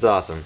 That's awesome.